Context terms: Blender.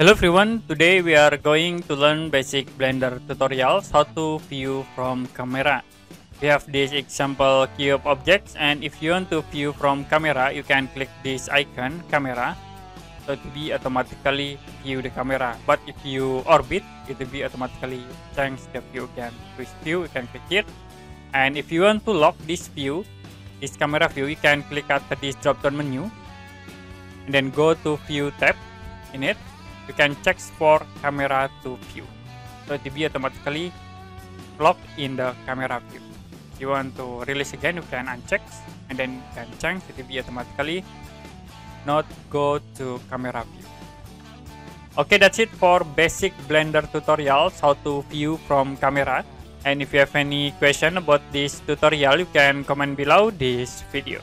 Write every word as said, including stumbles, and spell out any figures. Hello everyone, today we are going to learn basic Blender tutorials, how to view from camera. We have this example cube objects, and if you want to view from camera, you can click this icon, camera, so it will be automatically view the camera. But if you orbit, it will be automatically change the view again. Switch view, you can click it. And if you want to lock this view, this camera view, you can click at this drop down menu, and then go to view tab in it. You can check for camera to view, so it will be automatically locked in the camera view. If you want to release again, you can uncheck and then you can change. It will be automatically not go to camera view. Okay, that's it for basic Blender tutorials, how to view from camera. And if you have any question about this tutorial, you can comment below this video.